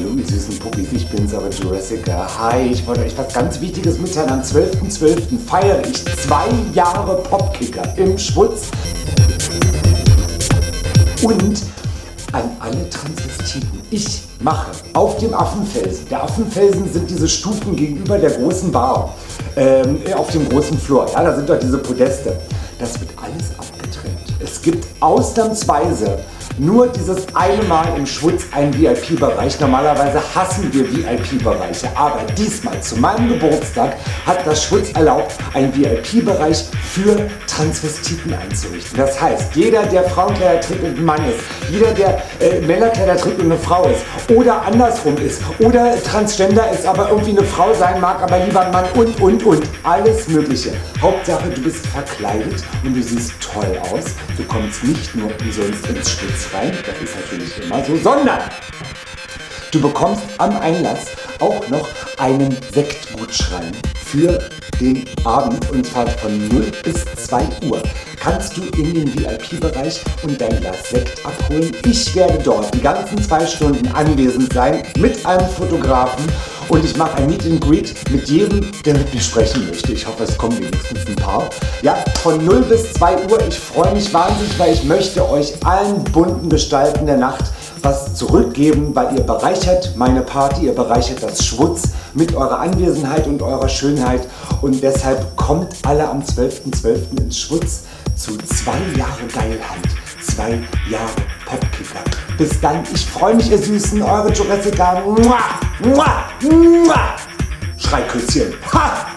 Hallo ihr süßen Puppis, ich bin's, eure Jurassica. Hi, ich wollte euch was ganz Wichtiges mitteilen. Am 12.12. feiere ich 2 Jahre Popkicker im SchwuZ. Und an alle Transvestiten: Ich mache auf dem Affenfelsen. Der Affenfelsen sind diese Stufen gegenüber der großen Bar, auf dem großen Flur. Ja, da sind doch diese Podeste. Das wird alles abgetrennt. Es gibt ausnahmsweise nur dieses einmal im SchwuZ einen VIP-Bereich. Normalerweise hassen wir VIP-Bereiche, aber diesmal zu meinem Geburtstag hat das SchwuZ erlaubt, einen VIP-Bereich für Transvestiten einzurichten. Das heißt, jeder, der Frauenkleider trägt und ein Mann ist, jeder, der Männerkleider trägt und eine Frau ist oder andersrum ist oder Transgender ist, aber irgendwie eine Frau sein mag, aber lieber ein Mann und. Alles Mögliche. Hauptsache, du bist verkleidet und du siehst toll aus. Du kommst nicht nur umsonst ins SchwuZ rein, das ist natürlich immer so, sondern du bekommst am Einlass auch noch einen Sektgutschein für den Abend, und zwar von 0 bis 2 Uhr kannst du in den VIP-Bereich und dein Glas Sekt abholen. Ich werde dort die ganzen 2 Stunden anwesend sein mit einem Fotografen, und ich mache ein Meet and Greet mit jedem, der mit mir sprechen möchte. Ich hoffe, es kommen wenigstens ein paar. Ja, von 0 bis 2 Uhr. Ich freue mich wahnsinnig, weil ich möchte euch allen bunten Gestalten der Nacht was zurückgeben, weil ihr bereichert meine Party, ihr bereichert das SchwuZ mit eurer Anwesenheit und eurer Schönheit, und deshalb kommt alle am 12.12. ins SchwuZ zu 2 Jahre Geilheit, 2 Jahre Popkicker. Bis dann, ich freue mich, ihr Süßen, eure Jurassica. Mua, mua, mua. Schreiküsschen. Ha!